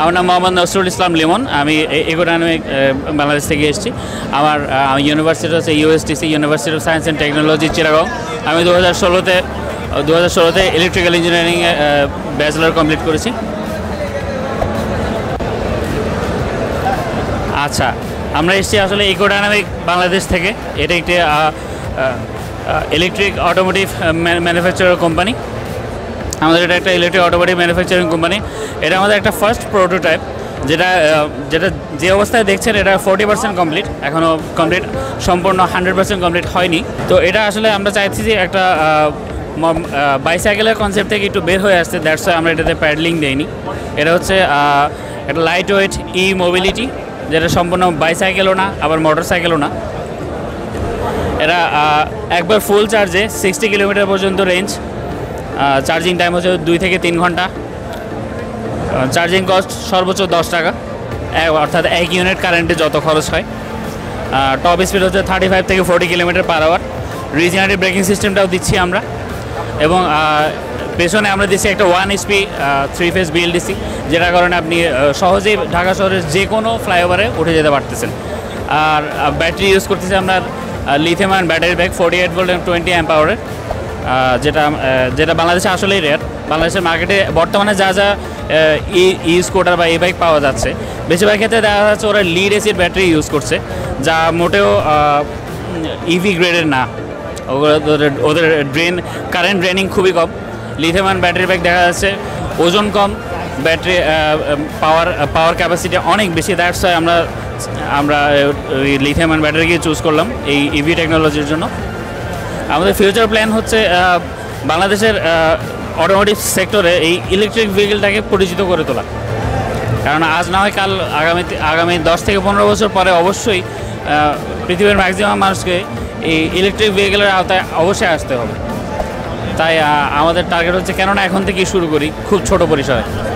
আমার নাম মোহাম্মদ নসরুল ইসলাম লিমন। আমি ইকোনমিক বাংলাদেশ থেকে এসেছি। আমার ইউনিভার্সিটি হচ্ছে USTC, university of science and technology, Chittagong. আমি 2016-তে ইলেকট্রিক্যাল ইঞ্জিনিয়ারিংয়ে ব্যাচেলর কমপ্লিট করেছি। আচ্ছা, আমরা এসেছি আসলে ইকোডাইনামিক বাংলাদেশ থেকে। এটা একটি ইলেকট্রিক অটোমোটিভ ম্যানুফ্যাকচারার কোম্পানি। আমাদের এটা একটা ইলেকট্রিক অটোমোটিভ ম্যানুফ্যাকচারিং কোম্পানি। এটা আমাদের একটা ফার্স্ট প্রোটোটাইপ, যেটা যে অবস্থায় দেখছেন এটা 40% কমপ্লিট, এখনও কমপ্লিট সম্পূর্ণ 100% কমপ্লিট হয়নি। তো এটা আসলে আমরা চাইছি যে একটা বাইসাইকেলের কনসেপ্ট থেকে একটু বের হয়ে আসছে, দ্যাটস আমরা এটাতে প্যাডলিং দেইনি। এটা হচ্ছে একটা লাইট ওয়েট ই মোবিলিটি, যেটা সম্পূর্ণ বাইসাইকেলও না আবার মোটর সাইকেলও না। এরা একবার ফুল চার্জে 60 কিলোমিটার পর্যন্ত রেঞ্জ, চার্জিং টাইম হচ্ছে 2 থেকে 3 ঘন্টা, চার্জিং কস্ট সর্বোচ্চ 10 টাকা, অর্থাৎ 1 ইউনিট কারেন্টে যত খরচ হয়। টপ স্পিড হচ্ছে 35 থেকে 40 kilometre per hour. Regenerative braking সিস্টেমটাও দিচ্ছি আমরা, এবং পেছনে আমরা দিচ্ছি একটা 1 HP 3 ফেজ BLDC, যেটার কারণে আপনি সহজেই ঢাকা শহরের যে কোনো ফ্লাইওভারে উঠে যেতে পারতেছেন। আর ব্যাটারি ইউজ করতেছি আমরা lithium ion battery bag, 48 volt এবং 20 অ্যাম্প আওয়ারের, যেটা বাংলাদেশে আসলেই রেয়ার। বাংলাদেশের মার্কেটে বর্তমানে যা ই স্কুটার বা ই বাইক পাওয়া যাচ্ছে, বেশিরভাগ ক্ষেত্রে দেখা যাচ্ছে ওরা লিড এসিড ব্যাটারি ইউজ করছে, যা মোটেও ইভি গ্রেডের না। ওদের কারেন্ট ড্রেনিং খুবই কম। লিথিয়াম আয়ন ব্যাটারি ব্যাগ দেখা যাচ্ছে ওজন কম, ব্যাটারি পাওয়ার ক্যাপাসিটি অনেক বেশি। দ্যাটস ওয়াই আমরা লিথিয়াম আয়ন ব্যাটারিকে চুজ করলাম এই ইভি টেকনোলজির জন্য। আমাদের ফিউচার প্ল্যান হচ্ছে বাংলাদেশের অটোমোটিভ সেক্টরে এই ইলেকট্রিক ভেহিকেলটাকে পরিচিত করে তোলা, কারণ আজ না হয় কাল, আগামী 10 থেকে 15 বছর পরে অবশ্যই পৃথিবীর ম্যাক্সিমাম মানুষকে এই ইলেকট্রিক ভেহিকেলের আওতায় অবশ্যই আসতে হবে। তাই আমাদের টার্গেট হচ্ছে, কেননা এখন থেকেই শুরু করি খুব ছোট পরিসরে।